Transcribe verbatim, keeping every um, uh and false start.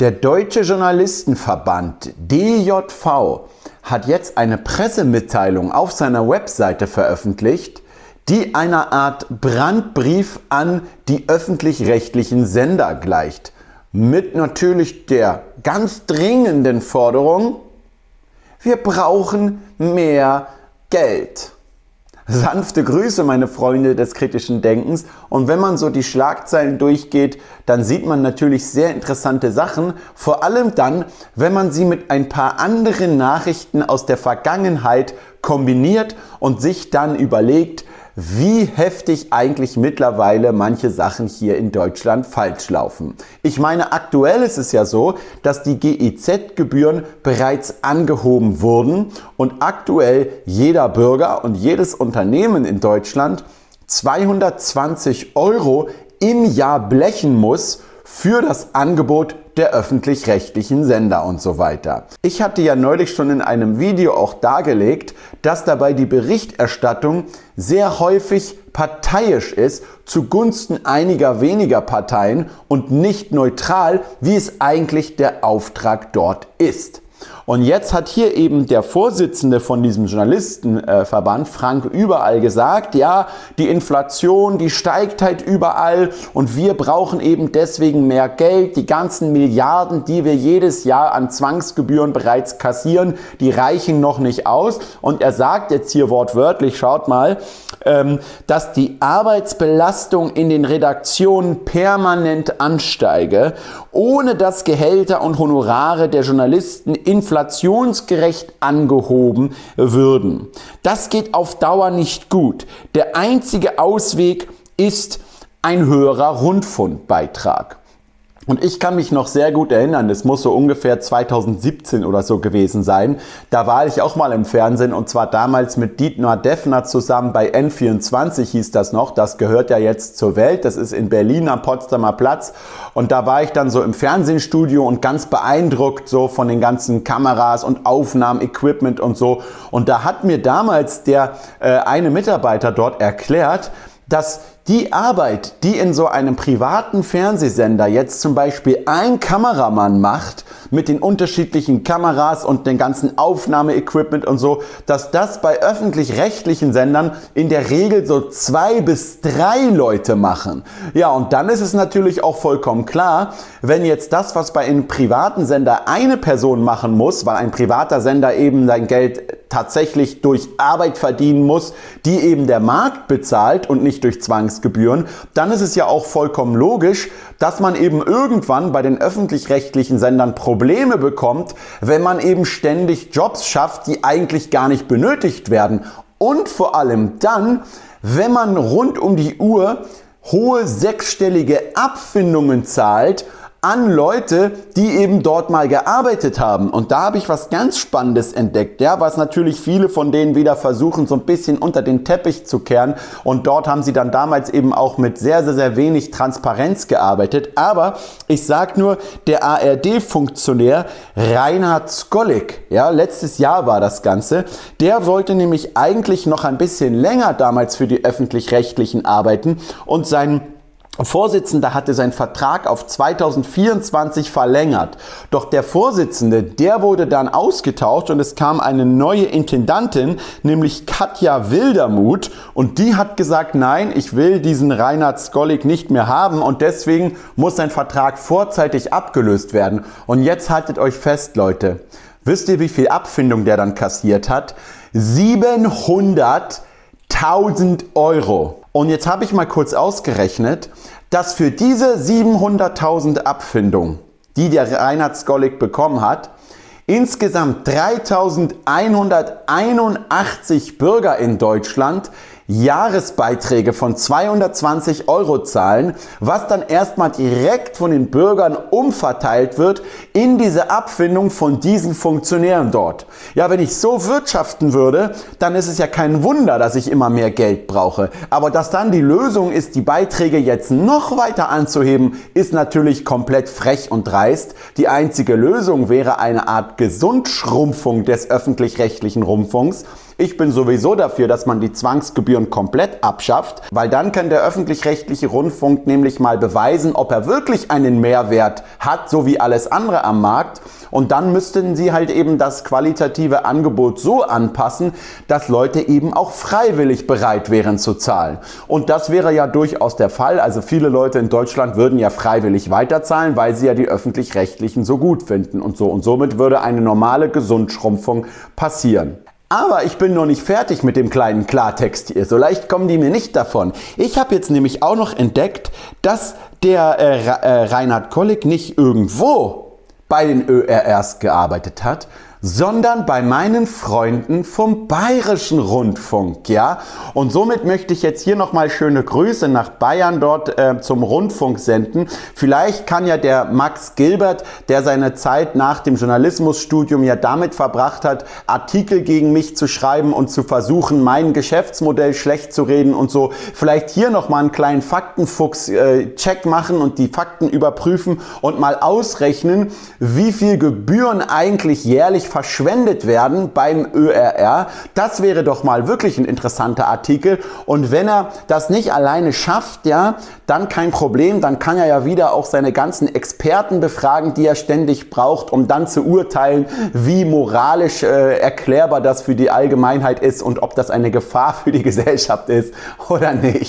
Der Deutsche Journalistenverband D J V hat jetzt eine Pressemitteilung auf seiner Webseite veröffentlicht, die einer Art Brandbrief an die öffentlich-rechtlichen Sender gleicht. Mit natürlich der ganz dringenden Forderung, wir brauchen mehr Geld. Sanfte Grüße, meine Freunde des kritischen Denkens. Und wenn man so die Schlagzeilen durchgeht, dann sieht man natürlich sehr interessante Sachen. Vor allem dann, wenn man sie mit ein paar anderen Nachrichten aus der Vergangenheit kombiniert und sich dann überlegt, wie heftig eigentlich mittlerweile manche Sachen hier in Deutschland falsch laufen. Ich meine, aktuell ist es ja so, dass die G E Z-Gebühren bereits angehoben wurden und aktuell jeder Bürger und jedes Unternehmen in Deutschland zweihundertzwanzig Euro im Jahr blechen muss für das Angebot der öffentlich-rechtlichen Sender und so weiter. Ich hatte ja neulich schon in einem Video auch dargelegt, dass dabei die Berichterstattung sehr häufig parteiisch ist, zugunsten einiger weniger Parteien und nicht neutral, wie es eigentlich der Auftrag dort ist. Und jetzt hat hier eben der Vorsitzende von diesem Journalistenverband, Frank Überall, gesagt, ja, die Inflation, die steigt halt überall und wir brauchen eben deswegen mehr Geld. Die ganzen Milliarden, die wir jedes Jahr an Zwangsgebühren bereits kassieren, die reichen noch nicht aus. Und er sagt jetzt hier wortwörtlich, schaut mal, dass die Arbeitsbelastung in den Redaktionen permanent ansteige, ohne dass Gehälter und Honorare der Journalisten inflationsgerecht angehoben würden. Das geht auf Dauer nicht gut. Der einzige Ausweg ist ein höherer Rundfunkbeitrag. Und ich kann mich noch sehr gut erinnern, das muss so ungefähr zweitausendsiebzehn oder so gewesen sein. Da war ich auch mal im Fernsehen und zwar damals mit Dietmar Deffner zusammen bei N vierundzwanzig hieß das noch. Das gehört ja jetzt zur Welt. Das ist in Berlin am Potsdamer Platz. Und da war ich dann so im Fernsehstudio und ganz beeindruckt so von den ganzen Kameras und Aufnahmen, Equipment und so. Und da hat mir damals der äh, eine Mitarbeiter dort erklärt, dass die Arbeit, die in so einem privaten Fernsehsender jetzt zum Beispiel ein Kameramann macht, mit den unterschiedlichen Kameras und den ganzen Aufnahmeequipment und so, dass das bei öffentlich-rechtlichen Sendern in der Regel so zwei bis drei Leute machen. Ja, und dann ist es natürlich auch vollkommen klar, wenn jetzt das, was bei einem privaten Sender eine Person machen muss, weil ein privater Sender eben sein Geld tatsächlich durch Arbeit verdienen muss, die eben der Markt bezahlt und nicht durch Zwangsgebühren, dann ist es ja auch vollkommen logisch, dass man eben irgendwann bei den öffentlich-rechtlichen Sendern Probleme bekommt, wenn man eben ständig Jobs schafft, die eigentlich gar nicht benötigt werden. Und vor allem dann, wenn man rund um die Uhr hohe sechsstellige Abfindungen zahlt an Leute, die eben dort mal gearbeitet haben. Und da habe ich was ganz Spannendes entdeckt, ja, was natürlich viele von denen wieder versuchen, so ein bisschen unter den Teppich zu kehren. Und dort haben sie dann damals eben auch mit sehr, sehr, sehr wenig Transparenz gearbeitet. Aber ich sage nur, der A R D-Funktionär Reinhard Skollik, ja, letztes Jahr war das Ganze, der wollte nämlich eigentlich noch ein bisschen länger damals für die Öffentlich-Rechtlichen arbeiten und seinen Vorsitzender hatte seinen Vertrag auf zweitausendvierundzwanzig verlängert. Doch der Vorsitzende, der wurde dann ausgetauscht und es kam eine neue Intendantin, nämlich Katja Wildermuth. Und die hat gesagt, nein, ich will diesen Reinhard Skollik nicht mehr haben und deswegen muss sein Vertrag vorzeitig abgelöst werden. Und jetzt haltet euch fest, Leute. Wisst ihr, wie viel Abfindung der dann kassiert hat? siebenhunderttausend Euro. Und jetzt habe ich mal kurz ausgerechnet, dass für diese siebenhunderttausend Abfindung, die der Reinhard Skollik bekommen hat, insgesamt dreitausendeinhunderteinundachtzig Bürger in Deutschland Jahresbeiträge von zweihundertzwanzig Euro zahlen, was dann erstmal direkt von den Bürgern umverteilt wird in diese Abfindung von diesen Funktionären dort. Ja, wenn ich so wirtschaften würde, dann ist es ja kein Wunder, dass ich immer mehr Geld brauche. Aber dass dann die Lösung ist, die Beiträge jetzt noch weiter anzuheben, ist natürlich komplett frech und dreist. Die einzige Lösung wäre eine Art Gesundschrumpfung des öffentlich-rechtlichen Rundfunks, Ich bin sowieso dafür, dass man die Zwangsgebühren komplett abschafft, weil dann kann der öffentlich-rechtliche Rundfunk nämlich mal beweisen, ob er wirklich einen Mehrwert hat, so wie alles andere am Markt. Und dann müssten sie halt eben das qualitative Angebot so anpassen, dass Leute eben auch freiwillig bereit wären zu zahlen. Und das wäre ja durchaus der Fall. Also viele Leute in Deutschland würden ja freiwillig weiterzahlen, weil sie ja die öffentlich-rechtlichen so gut finden und so. Und somit würde eine normale Gesundschrumpfung passieren. Aber ich bin noch nicht fertig mit dem kleinen Klartext hier. So leicht kommen die mir nicht davon. Ich habe jetzt nämlich auch noch entdeckt, dass der äh, äh, Reinhard Skollik nicht irgendwo bei den Ö R Rs gearbeitet hat, sondern bei meinen Freunden vom Bayerischen Rundfunk, ja. Und somit möchte ich jetzt hier nochmal schöne Grüße nach Bayern dort äh, zum Rundfunk senden. Vielleicht kann ja der Max Gilbert, der seine Zeit nach dem Journalismusstudium ja damit verbracht hat, Artikel gegen mich zu schreiben und zu versuchen, mein Geschäftsmodell schlecht zu reden und so, vielleicht hier nochmal einen kleinen Faktenfuchs-Check äh, machen und die Fakten überprüfen und mal ausrechnen, wie viel Gebühren eigentlich jährlich verschwendet werden beim Ö R R. Das wäre doch mal wirklich ein interessanter Artikel. Und wenn er das nicht alleine schafft, ja, dann kein Problem. Dann kann er ja wieder auch seine ganzen Experten befragen, die er ständig braucht, um dann zu urteilen, wie moralisch äh, erklärbar das für die Allgemeinheit ist und ob das eine Gefahr für die Gesellschaft ist oder nicht.